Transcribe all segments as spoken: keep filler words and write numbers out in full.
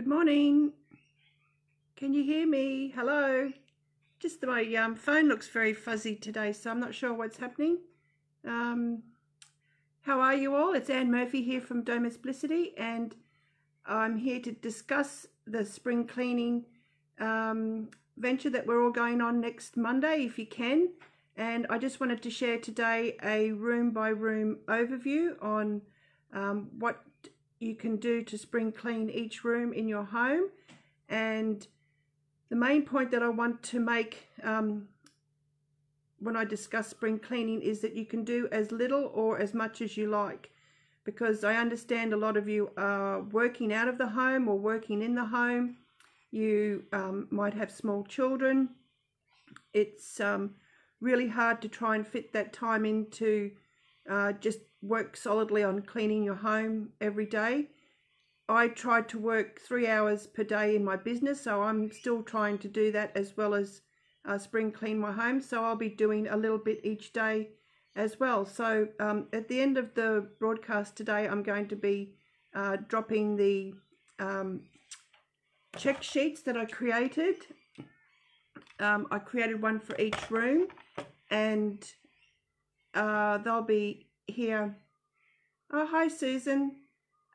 Good morning. Can you hear me? Hello. Just my um, phone looks very fuzzy today, so I'm not sure what's happening. Um, how are you all? It's Anne Murphy here from Domesblissity, and I'm here to discuss the spring cleaning um, venture that we're all going on next Monday, if you can. And I just wanted to share today a room by room overview on um, what you can do to spring clean each room in your home. And the main point that I want to make um, when I discuss spring cleaning is that you can do as little or as much as you like, because I understand a lot of you are working out of the home or working in the home. You um, might have small children. It's um, really hard to try and fit that time into uh, just work solidly on cleaning your home every day. I tried to work three hours per day in my business, so I'm still trying to do that as well as uh, spring clean my home. So I'll be doing a little bit each day as well. So um, at the end of the broadcast today, I'm going to be uh, dropping the um, check sheets that I created. Um, I created one for each room, and uh, they'll be here. Oh, hi Susan.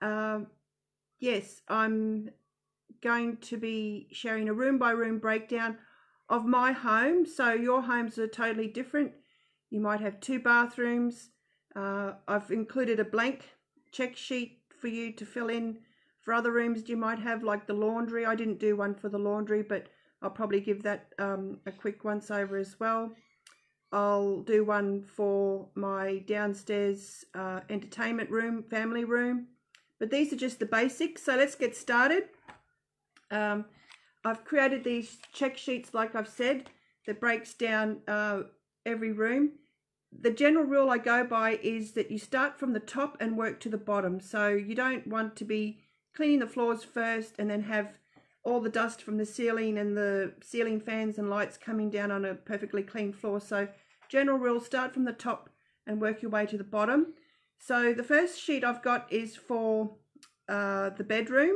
Uh, yes, I'm going to be sharing a room by room breakdown of my home. So your homes are totally different. You might have two bathrooms. Uh, I've included a blank check sheet for you to fill in for other rooms you might have, like the laundry. I didn't do one for the laundry, but I'll probably give that um, a quick once over as well. I'll do one for my downstairs uh, entertainment room, family room. But these are just the basics, so let's get started. Um, I've created these check sheets, like I've said, that breaks down uh, every room. The general rule I go by is that you start from the top and work to the bottom. So you don't want to be cleaning the floors first and then have all the dust from the ceiling and the ceiling fans and lights coming down on a perfectly clean floor. So general rule, start from the top and work your way to the bottom. So the first sheet I've got is for uh, the bedroom.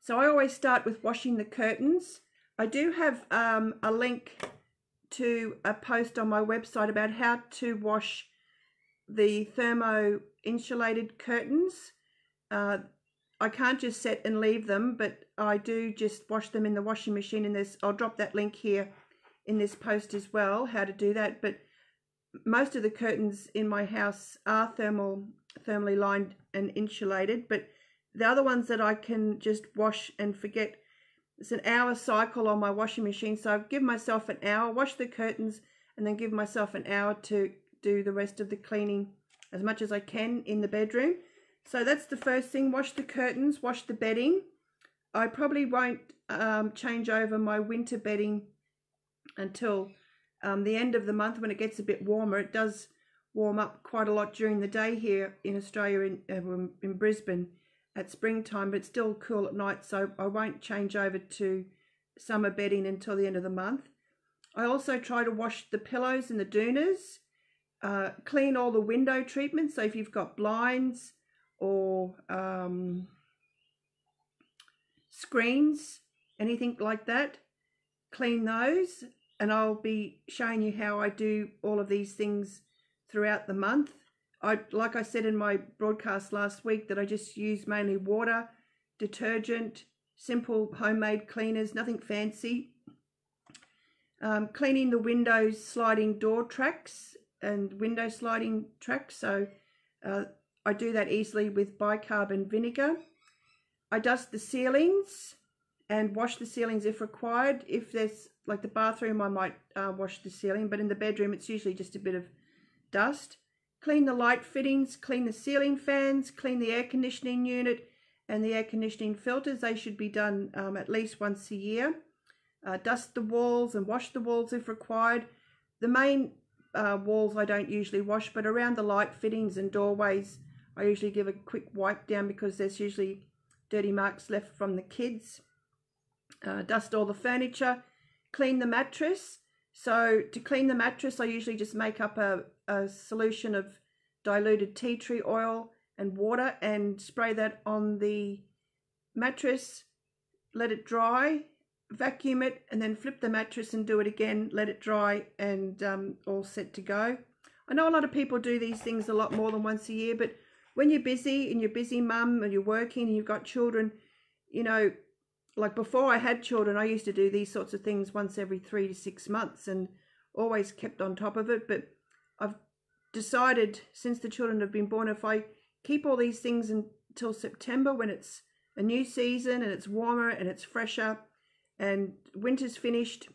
So I always start with washing the curtains. I do have um, a link to a post on my website about how to wash the thermo insulated curtains. Uh, I can't just set and leave them, but I do just wash them in the washing machine, and there's, I'll drop that link here in this post as well, how to do that. But most of the curtains in my house are thermal, thermally lined and insulated, but the other ones that I can just wash and forget, it's an hour cycle on my washing machine. So I give myself an hour, wash the curtains, and then give myself an hour to do the rest of the cleaning as much as I can in the bedroom. So that's the first thing, wash the curtains, wash the bedding. I probably won't um, change over my winter bedding until um, the end of the month when it gets a bit warmer. It does warm up quite a lot during the day here in Australia, in, uh, in Brisbane at springtime, but it's still cool at night, so I won't change over to summer bedding until the end of the month. I also try to wash the pillows and the doonas, uh, clean all the window treatments. So if you've got blinds or um, screens, anything like that, clean those. And I'll be showing you how I do all of these things throughout the month. I, like I said in my broadcast last week, that I just use mainly water, detergent, simple homemade cleaners, nothing fancy. Um, cleaning the windows, sliding door tracks and window sliding tracks. So uh, I do that easily with bicarb and vinegar. I dust the ceilings and wash the ceilings if required. If there's, like the bathroom, I might uh, wash the ceiling, but in the bedroom, it's usually just a bit of dust. Clean the light fittings, clean the ceiling fans, clean the air conditioning unit and the air conditioning filters. They should be done um, at least once a year. Uh, dust the walls and wash the walls if required. The main uh, walls I don't usually wash, but around the light fittings and doorways, I usually give a quick wipe down because there's usually dirty marks left from the kids. Uh, dust all the furniture, clean the mattress. So to clean the mattress, I usually just make up a, a solution of diluted tea tree oil and water and spray that on the mattress, let it dry, vacuum it, and then flip the mattress and do it again, let it dry, and um, all set to go. I know a lot of people do these things a lot more than once a year, but when you're busy and you're busy mum and you're working and you've got children, you know, like before I had children, I used to do these sorts of things once every three to six months and always kept on top of it. But I've decided since the children have been born, if I keep all these things until September when it's a new season and it's warmer and it's fresher and winter's finished,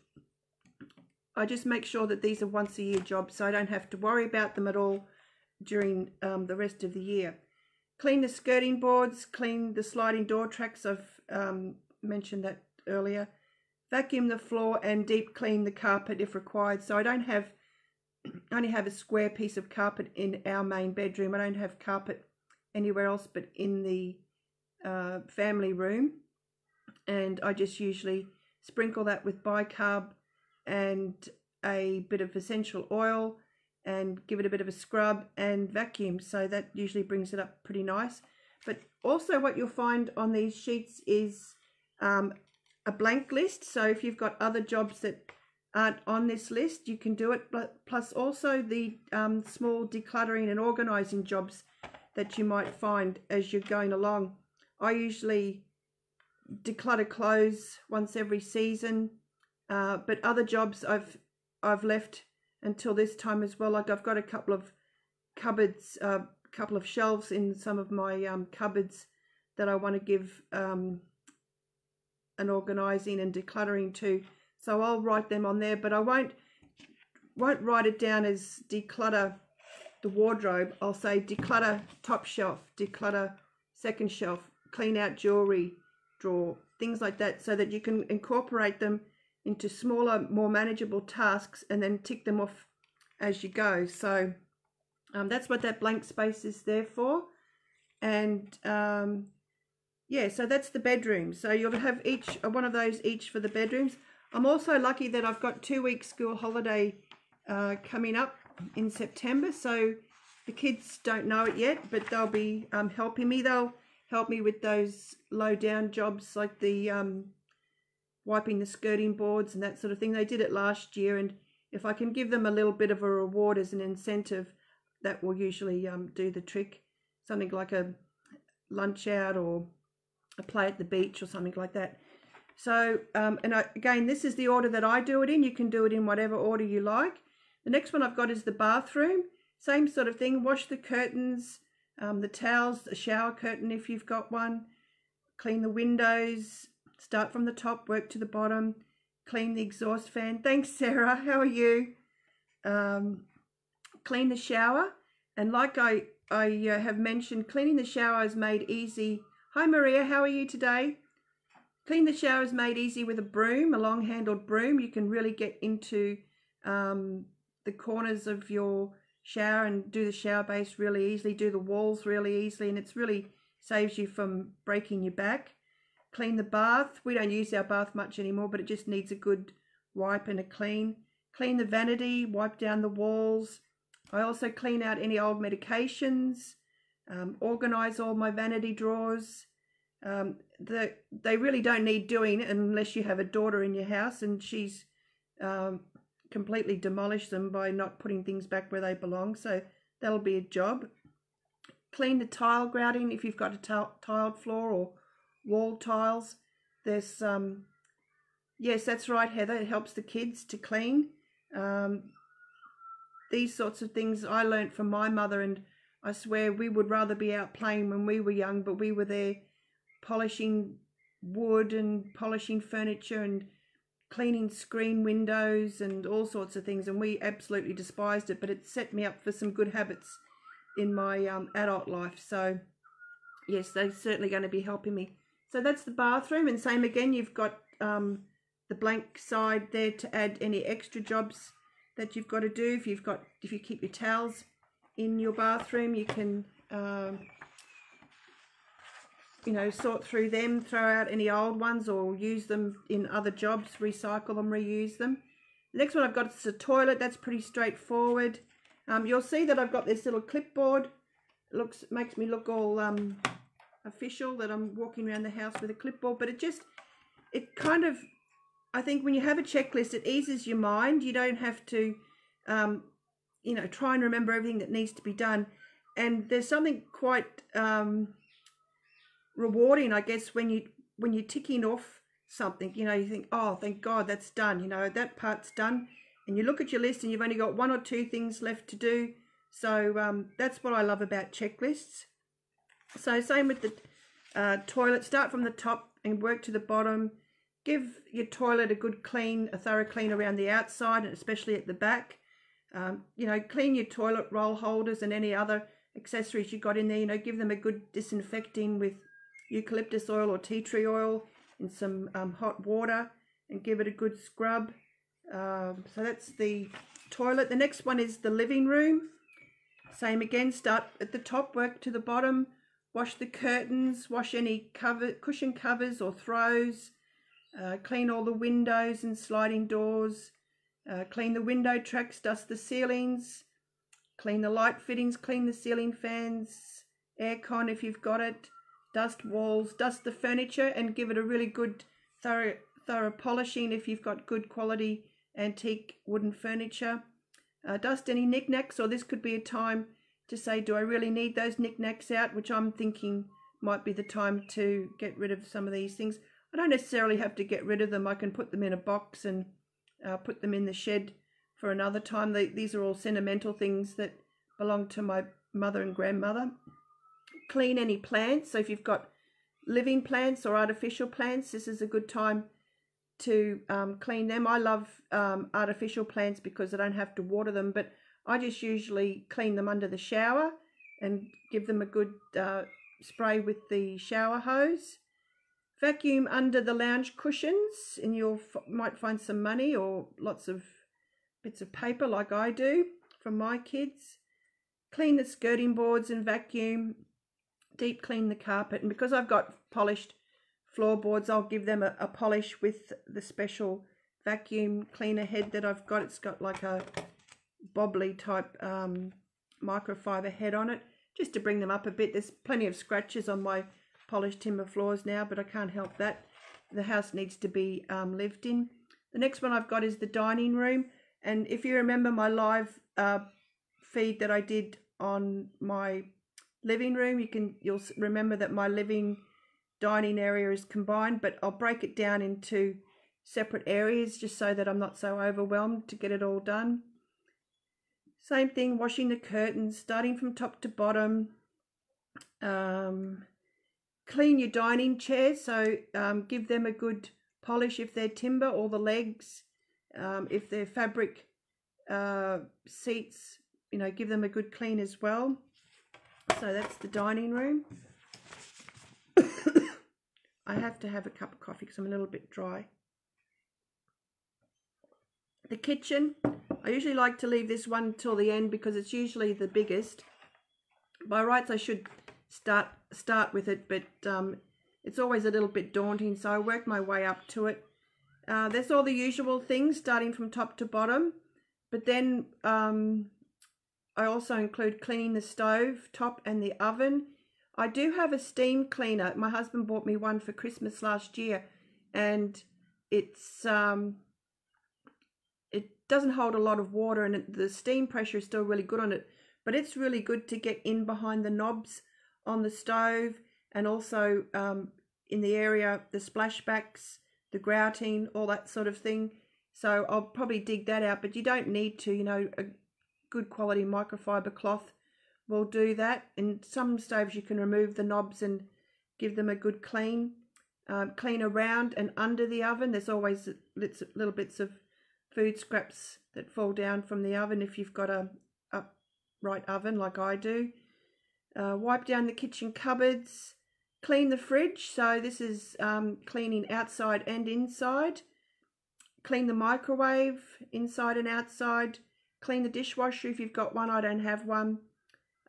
I just make sure that these are once a year jobs so I don't have to worry about them at all during um, the rest of the year. Clean the skirting boards, clean the sliding door tracks, I've um, mentioned that earlier. Vacuum the floor and deep clean the carpet if required. So I don't have, I only have a square piece of carpet in our main bedroom. I don't have carpet anywhere else but in the uh, family room. And I just usually sprinkle that with bicarb and a bit of essential oil and give it a bit of a scrub and vacuum. So that usually brings it up pretty nice. But also what you'll find on these sheets is um, a blank list. So if you've got other jobs that aren't on this list, you can do it. But plus also the um, small decluttering and organising jobs that you might find as you're going along. I usually declutter clothes once every season, uh, but other jobs I've I've left until this time as well. Like I've got a couple of cupboards, a uh, couple of shelves in some of my um, cupboards that I want to give um, an organising and decluttering to. So I'll write them on there, but I won't won't write it down as declutter the wardrobe. I'll say declutter top shelf, declutter second shelf, clean out jewellery drawer, things like that, so that you can incorporate them into smaller, more manageable tasks and then tick them off as you go. So um, that's what that blank space is there for. And um, yeah, so that's the bedroom. So you'll have each one of those each for the bedrooms. I'm also lucky that I've got two week school holiday uh, coming up in September, so the kids don't know it yet, but they'll be um, helping me. They'll help me with those low down jobs like the um, wiping the skirting boards and that sort of thing. They did it last year, and if I can give them a little bit of a reward as an incentive, that will usually um, do the trick. Something like a lunch out or a play at the beach or something like that. So, um, and I, again, this is the order that I do it in. You can do it in whatever order you like. The next one I've got is the bathroom. Same sort of thing. Wash the curtains, um, the towels, the shower curtain if you've got one. Clean the windows. Start from the top, work to the bottom. Clean the exhaust fan. Thanks, Sarah. How are you? Um, clean the shower. And like I, I uh, have mentioned, cleaning the shower is made easy. Hi, Maria. How are you today? Clean the shower is made easy with a broom, a long-handled broom. You can really get into um, the corners of your shower and do the shower base really easily, do the walls really easily, and it's really saves you from breaking your back. Clean the bath. We don't use our bath much anymore, but it just needs a good wipe and a clean. Clean the vanity, wipe down the walls. I also clean out any old medications, um, organise all my vanity drawers. Um, the, they really don't need doing unless you have a daughter in your house and she's um, completely demolished them by not putting things back where they belong, so that'll be a job. Clean the tile grouting if you've got a tiled floor or wall tiles. There's um yes, that's right, Heather, it helps the kids to clean. Um these sorts of things I learned from my mother, and I swear we would rather be out playing when we were young, but we were there polishing wood and polishing furniture and cleaning screen windows and all sorts of things, and we absolutely despised it, but it set me up for some good habits in my um, adult life. So yes, they're certainly going to be helping me. So that's the bathroom, and same again, you've got um, the blank side there to add any extra jobs that you've got to do. If you've got, if you keep your towels in your bathroom, you can, um, you know, sort through them, throw out any old ones or use them in other jobs, recycle them, reuse them. The next one I've got is the toilet. That's pretty straightforward. Um, you'll see that I've got this little clipboard. It looks, makes me look all um, official that I'm walking around the house with a clipboard, but it just, it kind of, I think when you have a checklist, it eases your mind. You don't have to, um, you know, try and remember everything that needs to be done. And there's something quite um, rewarding, I guess, when you when you're ticking off something. You know, you think, oh, thank God, that's done. You know, that part's done. And you look at your list and you've only got one or two things left to do. So um, that's what I love about checklists. So same with the uh, toilet. Start from the top and work to the bottom. Give your toilet a good clean, a thorough clean around the outside and especially at the back. Um, you know, clean your toilet roll holders and any other accessories you got in there. You know, give them a good disinfecting with eucalyptus oil or tea tree oil and some um, hot water, and give it a good scrub. Um, so that's the toilet. The next one is the living room. Same again, start at the top, work to the bottom. Wash the curtains, wash any cover, cushion covers or throws, uh, clean all the windows and sliding doors. Uh, clean the window tracks, dust the ceilings, clean the light fittings, clean the ceiling fans, aircon if you've got it, dust walls, dust the furniture, and give it a really good thorough, thorough polishing if you've got good quality antique wooden furniture. Uh, dust any knickknacks, or this could be a time to say, do I really need those knickknacks out, which I'm thinking might be the time to get rid of some of these things. I don't necessarily have to get rid of them. I can put them in a box and Uh, put them in the shed for another time. They, these are all sentimental things that belong to my mother and grandmother. Clean any plants. So if you've got living plants or artificial plants, this is a good time to um, clean them. I love um, artificial plants because I don't have to water them, but I just usually clean them under the shower and give them a good uh, spray with the shower hose. Vacuum under the lounge cushions, and you might find some money or lots of bits of paper like I do from my kids. Clean the skirting boards and vacuum. Deep clean the carpet. And because I've got polished floorboards, I'll give them a, a polish with the special vacuum cleaner head that I've got. It's got like a bobbly type um, microfiber head on it, just to bring them up a bit. There's plenty of scratches on my polished timber floors now, but I can't help that. The house needs to be um, lived in. The next one I've got is the dining room, and if you remember my live uh, feed that I did on my living room, you can you'll remember that my living dining area is combined, but I'll break it down into separate areas just so that I'm not so overwhelmed to get it all done. Same thing, washing the curtains, starting from top to bottom. Um, Clean your dining chairs, so um, give them a good polish if they're timber, or the legs. Um, if they're fabric uh, seats, you know, give them a good clean as well. So that's the dining room. I have to have a cup of coffee because I'm a little bit dry. The kitchen. I usually like to leave this one till the end because it's usually the biggest. By rights, I should start start with it, but um, it's always a little bit daunting, so I work my way up to it. Uh, there's all the usual things starting from top to bottom, but then um, I also include cleaning the stove top and the oven. I do have a steam cleaner. My husband bought me one for Christmas last year, and it's um, it doesn't hold a lot of water, and the steam pressure is still really good on it, but it's really good to get in behind the knobs on the stove, and also um, in the area, the splashbacks, the grouting, all that sort of thing. So I'll probably dig that out, but you don't need to, you know, a good quality microfiber cloth will do that. In some stoves you can remove the knobs and give them a good clean. Um, clean around and under the oven. There's always little bits of food scraps that fall down from the oven if you've got a upright oven like I do. Uh, wipe down the kitchen cupboards, clean the fridge, so this is um, cleaning outside and inside, clean the microwave inside and outside, clean the dishwasher if you've got one. I don't have one.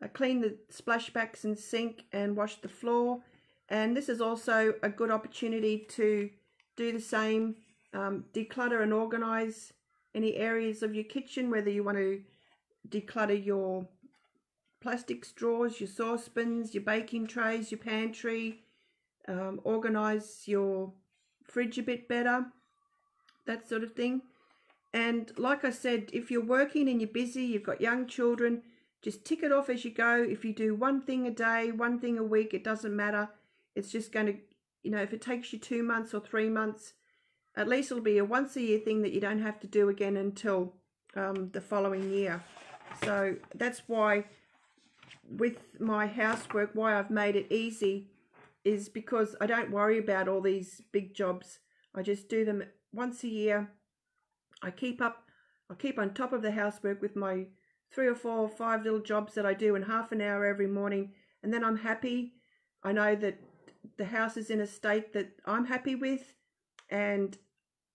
Uh, clean the splashbacks and sink, and wash the floor. And this is also a good opportunity to do the same, um, declutter and organize any areas of your kitchen, whether you want to declutter your plastic straws, your saucepans, your baking trays, your pantry, um, organise your fridge a bit better, that sort of thing. And like I said, if you're working and you're busy, you've got young children, just tick it off as you go. If you do one thing a day, one thing a week, it doesn't matter. It's just going to, you know, if it takes you two months or three months, at least it'll be a once a year thing that you don't have to do again until um, the following year. So that's why with my housework, why I've made it easy is because I don't worry about all these big jobs. I just do them once a year. I keep up, I keep on top of the housework with my three or four or five little jobs that I do in half an hour every morning, and then I'm happy. I know that the house is in a state that I'm happy with, and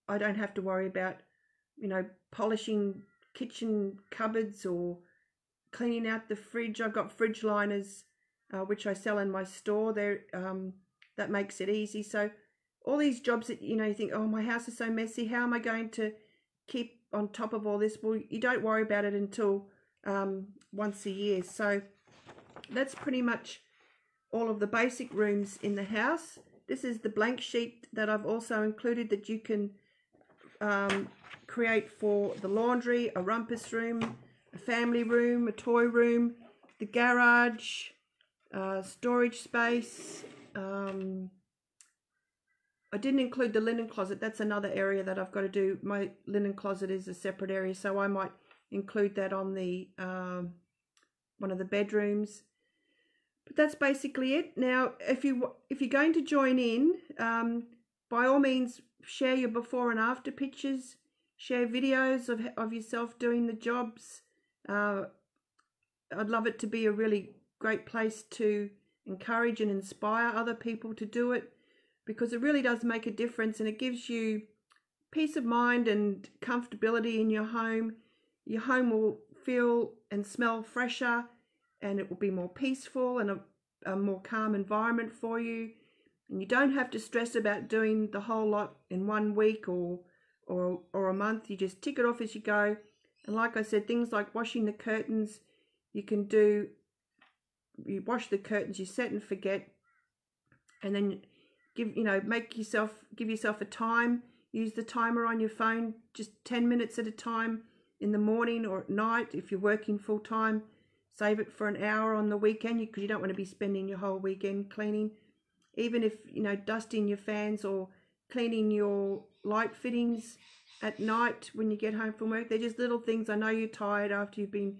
I don't have to worry about, you know, polishing kitchen cupboards or cleaning out the fridge. I've got fridge liners, uh, which I sell in my store. There, um, that makes it easy. So all these jobs that, you know, you think, oh, my house is so messy, how am I going to keep on top of all this? Well, you don't worry about it until um, once a year. So that's pretty much all of the basic rooms in the house. This is the blank sheet that I've also included that you can um, create for the laundry, a rumpus room, a family room, a toy room, the garage, uh, storage space. um, I didn't include the linen closet. That's another area that I've got to do. My linen closet is a separate area, so I might include that on the um, one of the bedrooms. But that's basically it. Now, if you if you're going to join in, um, by all means, share your before and after pictures. Share videos of of yourself doing the jobs. Uh, I'd love it to be a really great place to encourage and inspire other people to do it, because it really does make a difference, and it gives you peace of mind and comfortability in your home. Your home will feel and smell fresher, and it will be more peaceful and a, a more calm environment for you. And you don't have to stress about doing the whole lot in one week or, or, or a month. You just tick it off as you go. And like I said, things like washing the curtains, you can do, you wash the curtains, you set and forget, and then Give, you know, make yourself, give yourself a time, use the timer on your phone, just ten minutes at a time in the morning or at night. If you're working full time, save it for an hour on the weekend, because you don't want to be spending your whole weekend cleaning. Even if, you know, dusting your fans or cleaning your light fittings at night when you get home from work. They're just little things. I know you're tired after you've been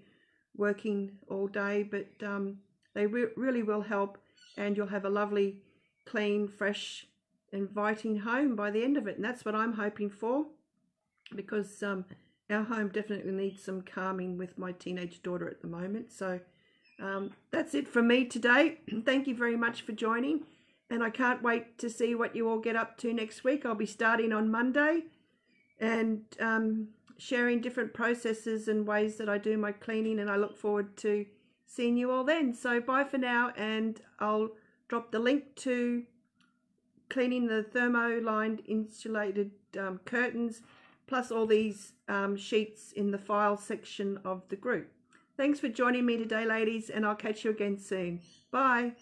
working all day, but um, they re really will help, and you'll have a lovely, clean, fresh, inviting home by the end of it. And that's what I'm hoping for, because um, our home definitely needs some calming with my teenage daughter at the moment. So um, that's it from me today. Thank you very much for joining, and I can't wait to see what you all get up to next week. I'll be starting on Monday and um, sharing different processes and ways that I do my cleaning, and I look forward to seeing you all then. So bye for now, and I'll drop the link to cleaning the thermo-lined insulated um, curtains, plus all these um, sheets in the file section of the group. Thanks for joining me today, ladies, and I'll catch you again soon. Bye.